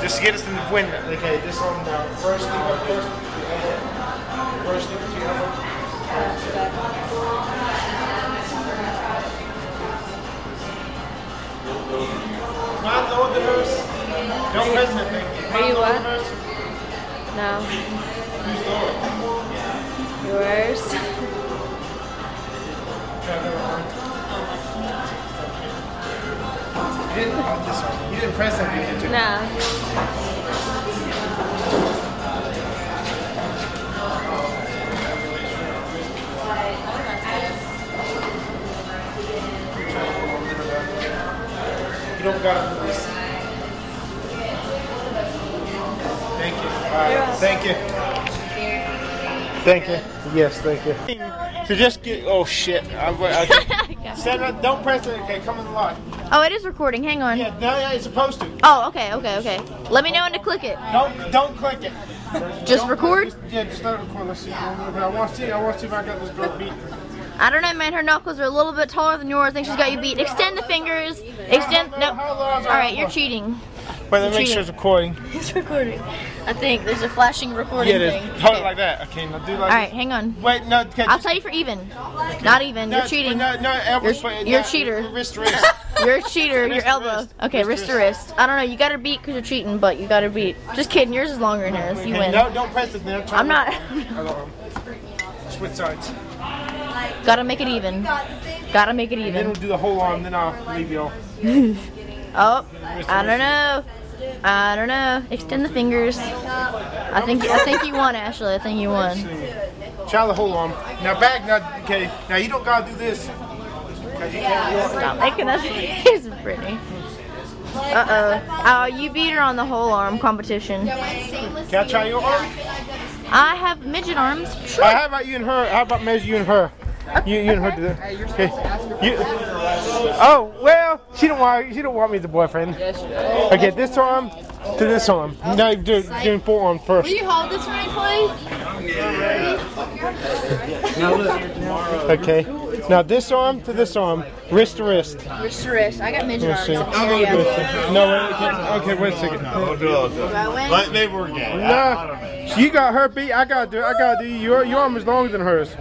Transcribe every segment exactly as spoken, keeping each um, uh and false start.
Just to get us in the window. Okay, this one now. First thing up first. First thing to your Not lower the verse. Don't press it, thank you. Are you what? No. Who's lower? Yours. You didn't, oh, this one. You didn't press anything, did you? No. You don't gotta do this. Thank you. Right. Thank you. Thank you. Yes, thank you. So just get. Oh shit! I, I, Sandra, don't press it. Okay, come in the light. Oh, it is recording. Hang on. Yeah, no, yeah, it's supposed to. Oh, okay, okay, okay. Let me know when to click it. Don't, don't click it. Just don't record. Click, just, yeah, just let it record. Let's see. I want to see. I want to see if I got this girl beat. I don't know, man. Her knuckles are a little bit taller than yours. I think she's got you beat. Extend the fingers. Extend. No. Nope. All right, you're cheating. Wait, let me make sure it's recording. It's recording. I think there's a flashing recording yeah, thing. Hold it like that. Okay, now do like. All right, this. Hang on. Wait, no. Okay, I'll tell you for even. Okay. Not even. No, you're cheating. No, no, elbows. You're, you're a cheater. Wrist, wrist. You're a cheater. Your elbow. Wrist. Okay, wrist to wrist. wrist. I don't know. You got her beat because you're cheating, but you got her beat. Just kidding. Yours is longer than hers. You okay, win. No, don't press it. Now. I'm not. Switch sides. Gotta make it even. Gotta make it even. And then we'll do the whole arm, then I'll leave y'all. Oh, I don't know. I don't know. Extend the fingers. I think I think you won, Ashley. I think you won. Try the whole arm. Now back. Now okay. Now you don't gotta do this. You can't stop making us. Here's Brittany. Uh oh. Oh, you beat her on the whole arm competition. Can I try your arm? I have midget arms. Sure. Right, how about you and her? How about measure you and her? You, you and her do that. Okay. You, oh well, she don't want. She don't want me as a boyfriend. Okay, this arm to this arm. No, do doing forearm first. Will you hold this right, please? Okay. Now this arm to this arm, wrist to wrist. Wrist to wrist. I got midget arms. No, okay, wait a second. Let me work it. No. You got her beat. I gotta do. I gotta do your your arm is longer than hers.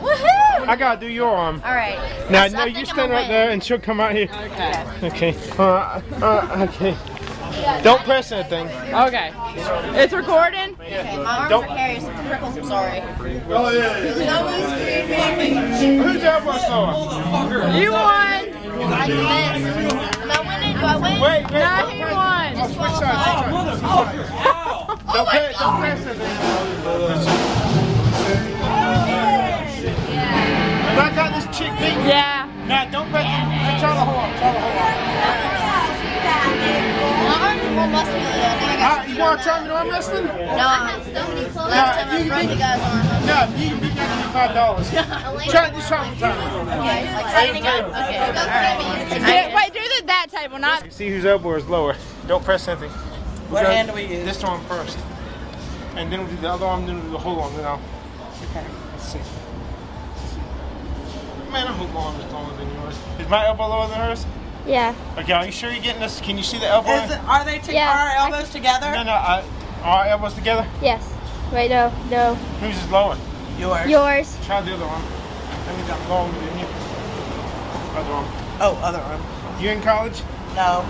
Woohoo! I gotta do your arm. All right. Now, yes, now you stand right there, and she'll come out here. Okay. Okay. Uh, uh, okay. Don't press anything. Okay. It's recording. Okay. My arms Don't. are hairy, so prickles. I'm sorry. Oh yeah. Who's that one star? You won. I did. Am I winning? Do I win? Wait, wait. No, he won. Just switch sides. Don't press it. Don't press it. When I got this chick beat. Yeah. Nah, don't press it. Try to hold on. Try to hold on. My arms are more muscular though. You want to try me to arm wrestling? No, I had so many clothes last time I broke you guys on. No, you can beat me for five dollars. Try this time. Okay, like standing up. Okay, go grab me. Wait, do the that table, not. See whose elbow is lower. Don't press anything. What because hand do we use? This arm first. And then we'll do the other arm, then we'll do the whole arm, then I'll... Okay. Let's see. Let's see. Man, I hope my arm is longer than yours. Is my elbow lower than hers? Yeah. Okay, are you sure you're getting this? Can you see the elbow? Is it, are they yeah, are our elbows together? No, no, I, are our elbows together? Yes. Wait, no, no. Whose is lower? Yours. Yours. Try the other arm. That means I'm longer than you. Other arm. Oh, other arm. You in college? No.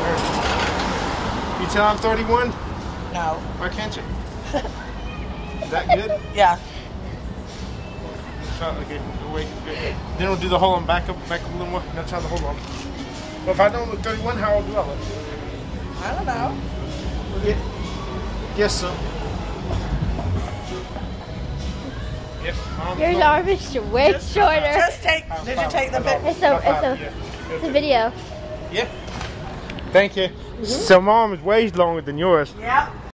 Where? You tell I'm thirty-one? No. Why can't you? Is that good? Yeah. Try, okay, wait, okay. Then we'll do the whole arm back up, back up a little more. Now try the whole arm. Well, if I don't look thirty-one, how old do I look? I don't know. Okay. Yes, sir. Yep. Your arm is way just shorter. Just take. Did you take the picture? It's a, it's a, it's a video. Yeah. Thank you. Mm-hmm. So, mom is way longer than yours. Yeah.